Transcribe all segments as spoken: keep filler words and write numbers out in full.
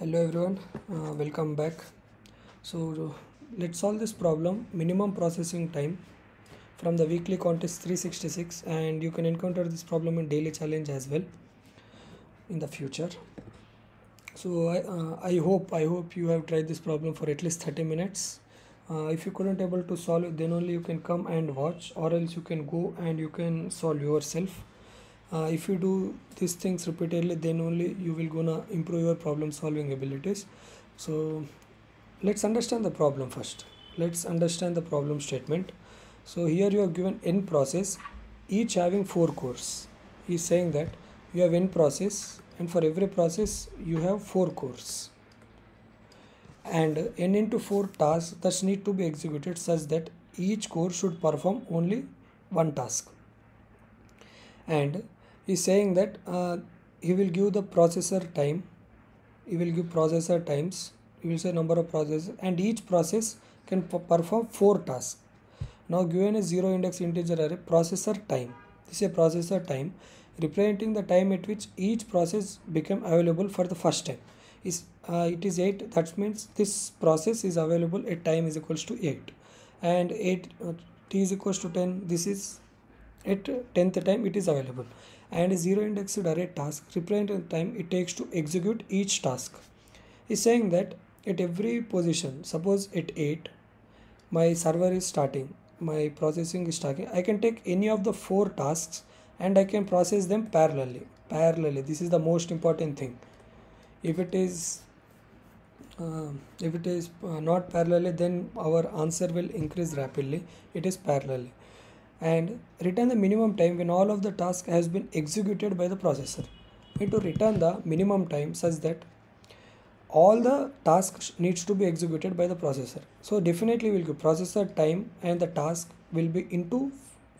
Hello everyone, uh, welcome back. So uh, let's solve this problem, minimum processing time, from the weekly contest three sixty-six, and you can encounter this problem in daily challenge as well in the future. So I, uh, I hope I hope you have tried this problem for at least thirty minutes. Uh, if you couldn't able to solve it, then only you can come and watch, or else you can go and you can solve yourself. Uh, if you do these things repeatedly, then only you will gonna improve your problem solving abilities. So let's understand the problem first. Let's understand the problem statement. So here you are given n process, each having four cores. He is saying that you have n process, and for every process you have four cores, and n into four tasks thus need to be executed such that each core should perform only one task. And he's saying that uh, he will give the processor time, he will give processor times, he will say number of processors, and each process can perform four tasks. Now given a zero index integer array, processor time, this is a processor time representing the time at which each process became available for the first time. Is uh, it is eight, that means this process is available at time is equals to eight, and eight uh, t is equals to ten, this is at tenth time it is available. And a zero indexed array task representing the time it takes to execute each task. Is saying that at every position, suppose at eight my server is starting, my processing is starting, I can take any of the four tasks and I can process them parallelly parallelly this is the most important thing. If it is uh, if it is uh, not parallelly, then our answer will increase rapidly. It is parallelly. And return the minimum time when all of the task has been executed by the processor. We need to return the minimum time such that all the tasks needs to be executed by the processor. So definitely we'll give processor time, and the task will be into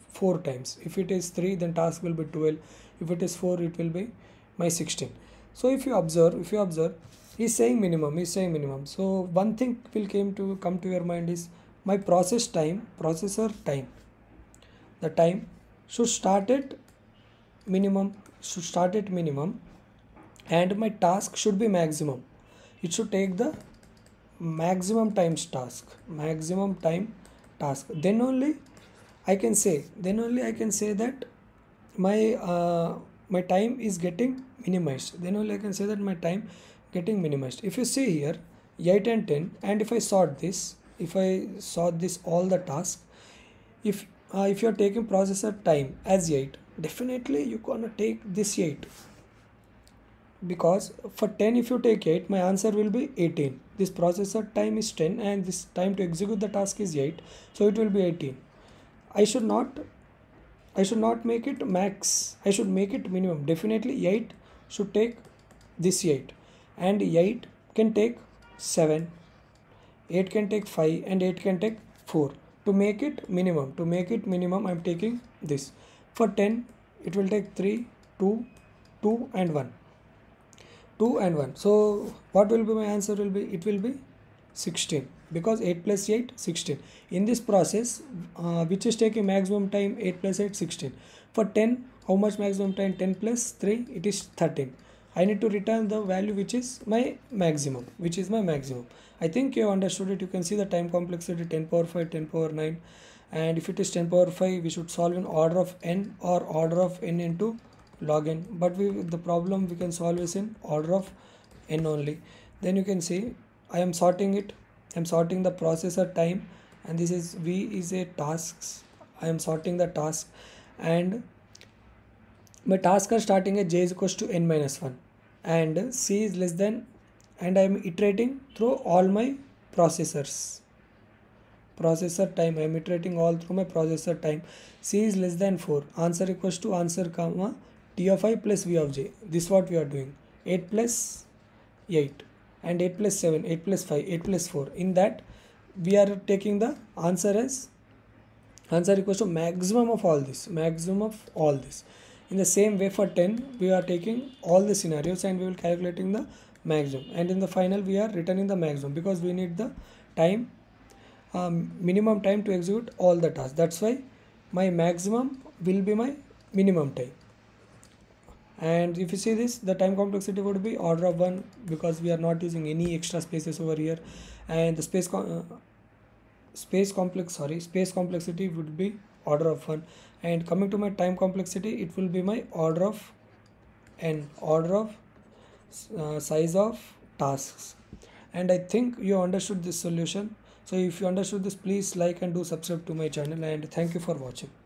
four times. If it is three, then task will be twelve. If it is four, it will be my sixteen. So if you observe, if you observe, he's saying minimum, he's saying minimum. So one thing will came to come to your mind is my process time, processor time. The time should start at minimum, should start at minimum, and my task should be maximum. It should take the maximum times task, maximum time task. Then only I can say, then only I can say that my uh, my time is getting minimized. Then only I can say that my time getting minimized. If you see here, eight and ten, and if I sort this, if I sort this all the tasks, if Uh, if you are taking processor time as eight, definitely you gonna take this eight, because for ten if you take eight, my answer will be eighteen. This processor time is ten and this time to execute the task is eight, so it will be eighteen. I should not I should not make it max, I should make it minimum. Definitely eight should take this eight, and eight can take seven, eight can take five, and eight can take four. To make it minimum, to make it minimum, I am taking this. For ten, it will take three, two, two and one. two and one. So what will be my answer will be, it will be sixteen, because eight plus eight, sixteen. In this process, uh, which is taking maximum time, eight plus eight, sixteen. For ten, how much maximum time? ten plus three, it is thirteen. I need to return the value which is my maximum, which is my maximum. I think you have understood it. You can see the time complexity, ten power five, ten power nine, and if it is ten power five, we should solve in order of n or order of n into log n, but we, the problem we can solve is in order of n only. Then you can see I am sorting it, I am sorting the processor time, and this is v is a tasks, I am sorting the task, and my tasks are starting at j is equals to n minus one, and c is less than, and I am iterating through all my processors. Processor time, I am iterating all through my processor time. C is less than four. Answer equals to answer comma t of I plus v of j. This is what we are doing. eight plus eight and eight plus seven, eight plus five, eight plus four. In that we are taking the answer as answer equals to maximum of all this. Maximum of all this. In the same way for ten, we are taking all the scenarios and we will calculating the maximum, and in the final we are returning the maximum, because we need the time um, minimum time to execute all the tasks. That's why my maximum will be my minimum time, And if you see this, the time complexity would be order of one, because we are not using any extra spaces over here. And the space com uh, space complex sorry space complexity would be order of one. And coming to my time complexity, it will be my order of n, order of uh, size of tasks. And I think you understood this solution. So if you understood this, please like and do subscribe to my channel, and thank you for watching.